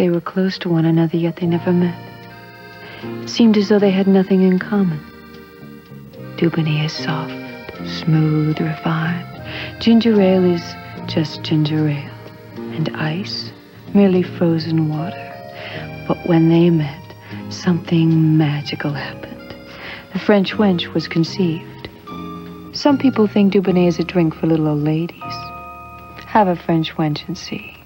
They were close to one another, yet they never met. It seemed as though they had nothing in common. Dubonnet is soft, smooth, refined. Ginger ale is just ginger ale, and ice, merely frozen water. But when they met, something magical happened. The French wench was conceived. Some people think Dubonnet is a drink for little old ladies. Have a French wench and see.